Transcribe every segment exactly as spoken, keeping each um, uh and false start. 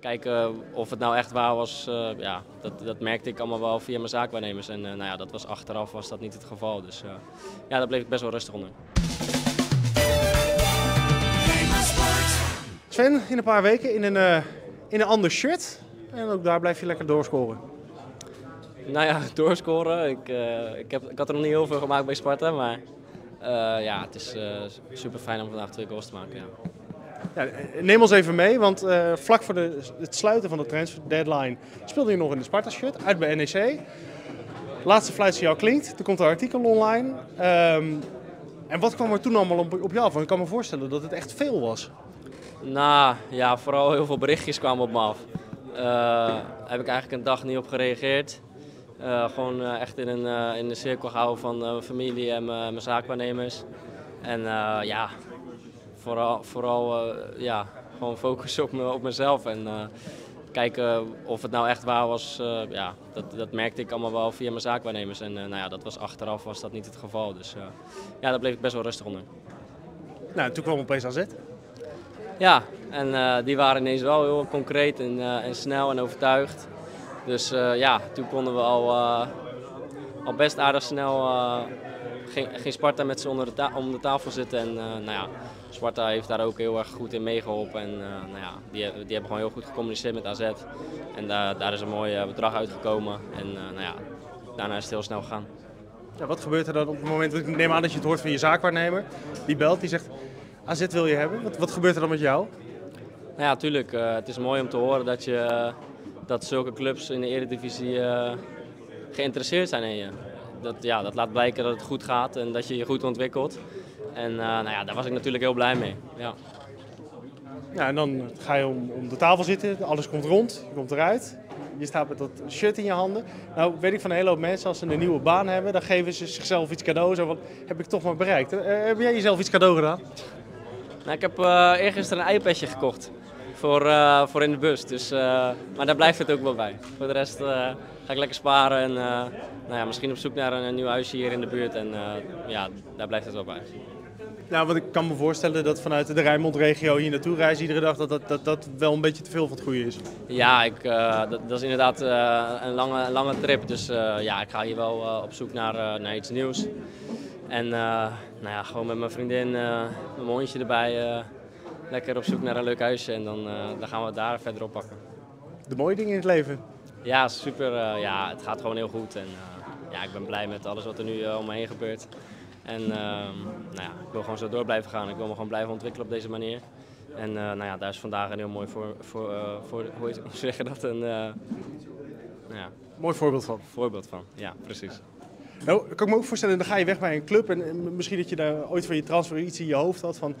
Kijken of het nou echt waar was, uh, ja, dat, dat merkte ik allemaal wel via mijn zaakwaarnemers. En uh, nou ja, dat was achteraf was dat niet het geval. Dus uh, ja, daar bleef ik best wel rustig onder. Sven, in een paar weken in een, uh, in een ander shirt. En ook daar blijf je lekker doorscoren. Nou ja, doorscoren. Ik, uh, ik, heb, ik had er nog niet heel veel gemaakt bij Sparta. Maar uh, ja, het is uh, super fijn om vandaag twee goals te maken. Ja. Ja, neem ons even mee, want uh, vlak voor de, het sluiten van de transfer deadline speelde je nog in de Sparta-shirt, uit bij N E C. Laatste fluitje jou klinkt, er komt een artikel online. Um, en wat kwam er toen allemaal op, op jou af? Want ik kan me voorstellen dat het echt veel was. Nou ja, vooral heel veel berichtjes kwamen op me af. Daar uh, heb ik eigenlijk een dag niet op gereageerd. Uh, gewoon uh, echt in een, uh, in een cirkel gehouden van uh, mijn familie en mijn, mijn zaakwaarnemers. En uh, ja... Vooral, vooral uh, ja, gewoon focussen op, me, op mezelf en uh, kijken of het nou echt waar was. Uh, ja, dat, dat merkte ik allemaal wel via mijn zaakwaarnemers. En uh, nou ja, dat was achteraf was dat niet het geval. Dus uh, ja, daar bleef ik best wel rustig onder. Nou, toen kwam opeens A Z. Ja, en uh, die waren ineens wel heel concreet en, uh, en snel en overtuigd. Dus uh, ja, toen konden we al, uh, al best aardig snel... Uh, Ging, ging Sparta met ze onder de ta- om de tafel zitten en uh, nou ja, Sparta heeft daar ook heel erg goed in meegeholpen en uh, nou ja, die, die hebben gewoon heel goed gecommuniceerd met A Z en uh, daar is een mooi uh, bedrag uitgekomen en uh, nou ja, daarna is het heel snel gegaan. Ja, wat gebeurt er dan op het moment, ik neem aan dat je het hoort van je zaakwaarnemer, die belt, die zegt A Z wil je hebben, wat, wat gebeurt er dan met jou? Nou ja, tuurlijk, uh, het is mooi om te horen dat, je, uh, dat zulke clubs in de Eredivisie uh, geïnteresseerd zijn in je. Dat, ja, dat laat blijken dat het goed gaat en dat je je goed ontwikkelt. En uh, nou ja, daar was ik natuurlijk heel blij mee. Ja. Ja, en dan ga je om, om de tafel zitten, alles komt rond, je komt eruit. Je staat met dat shirt in je handen. Nou weet ik van een hele hoop mensen, als ze een nieuwe baan hebben, dan geven ze zichzelf iets cadeau. Zo van, heb ik toch maar bereikt. Uh, heb jij jezelf iets cadeau gedaan? Nou, ik heb uh, eergisteren een iPadje gekocht voor, uh, voor in de bus. Dus, uh, maar daar blijft het ook wel bij. Voor de rest... Uh, Ga ik lekker sparen en uh, nou ja, misschien op zoek naar een, een nieuw huisje hier in de buurt. En uh, ja, daar blijft het wel bij. Nou, want ik kan me voorstellen dat vanuit de Rijnmondregio hier naartoe reizen iedere dag, dat dat, dat, dat wel een beetje te veel van het goede is. Ja, ik, uh, dat, dat is inderdaad uh, een lange, lange trip. Dus uh, ja, ik ga hier wel uh, op zoek naar, uh, naar iets nieuws. En uh, nou ja, gewoon met mijn vriendin, uh, mijn hondje erbij, uh, lekker op zoek naar een leuk huisje. En dan, uh, dan gaan we het daar verder op pakken. De mooie dingen in het leven. Ja, super. Uh, ja, het gaat gewoon heel goed en uh, ja, ik ben blij met alles wat er nu uh, om me heen gebeurt. En uh, nou ja, ik wil gewoon zo door blijven gaan. Ik wil me gewoon blijven ontwikkelen op deze manier. En uh, nou ja, daar is vandaag een heel mooi voor, voor, uh, voor, hoe zeg je dat? Een, uh, nou ja. Mooi voorbeeld van. Voorbeeld van, ja, precies. Nou, kan ik me ook voorstellen, dan ga je weg bij een club en, en misschien dat je daar ooit van je transfer iets in je hoofd had van...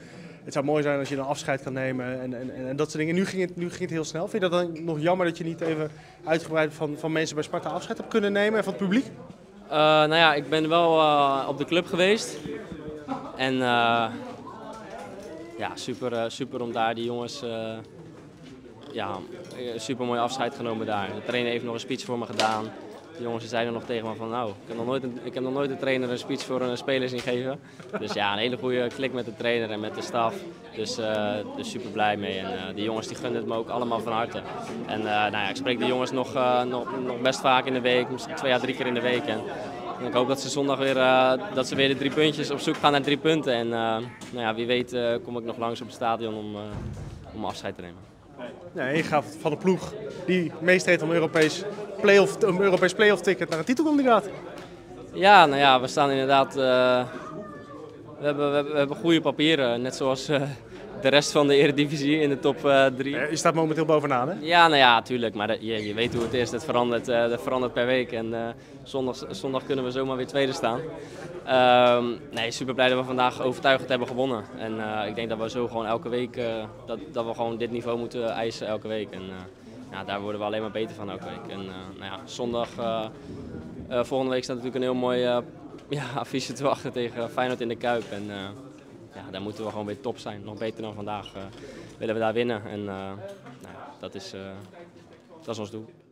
Het zou mooi zijn als je dan afscheid kan nemen en, en, en dat soort dingen. Nu ging, het, nu ging het heel snel. Vind je dat dan nog jammer dat je niet even uitgebreid van, van mensen bij Sparta afscheid hebt kunnen nemen en van het publiek? Uh, nou ja, ik ben wel uh, op de club geweest. En uh, ja, super, uh, super om daar die jongens, uh, ja, super mooi afscheid genomen daar. De trainer heeft nog een speech voor me gedaan. De jongens zeiden nog tegen me van nou, ik heb nog nooit een, ik heb nog nooit een trainer een speech voor een speler zien geven. Dus ja, een hele goede klik met de trainer en met de staf. Dus, uh, dus super blij mee. En uh, die jongens die gunnen het me ook allemaal van harte. En uh, nou ja, ik spreek de jongens nog, uh, nog, nog best vaak in de week, twee à drie keer in de week. En, en ik hoop dat ze zondag weer, uh, dat ze weer de drie puntjes op zoek gaan naar drie punten. En uh, nou ja, wie weet uh, kom ik nog langs op het stadion om, uh, om afscheid te nemen. Nee, je gaat van de ploeg die meestreed om een Europees play-off play ticket naar een titelkandidaat. Ja, nou ja, we staan inderdaad... Uh, we, hebben, we, hebben, we hebben goede papieren, net zoals uh, de rest van de Eredivisie in de top uh, drie. Je staat momenteel bovenaan, hè? Ja, nou ja, tuurlijk. Maar dat, je, je weet hoe het is, dat verandert, uh, dat verandert per week. En uh, zondag, zondag kunnen we zomaar weer tweede staan. Um, nee, super blij dat we vandaag overtuigend hebben gewonnen. En uh, ik denk dat we zo gewoon elke week, uh, dat, dat we gewoon dit niveau moeten eisen elke week. En uh, nou, daar worden we alleen maar beter van elke week. En uh, nou ja, zondag, uh, uh, volgende week staat natuurlijk een heel mooi uh, ja, affiche te wachten tegen Feyenoord in de Kuip. En uh, ja, daar moeten we gewoon weer top zijn. Nog beter dan vandaag uh, willen we daar winnen. En uh, nou, dat, is, uh, dat is ons doel.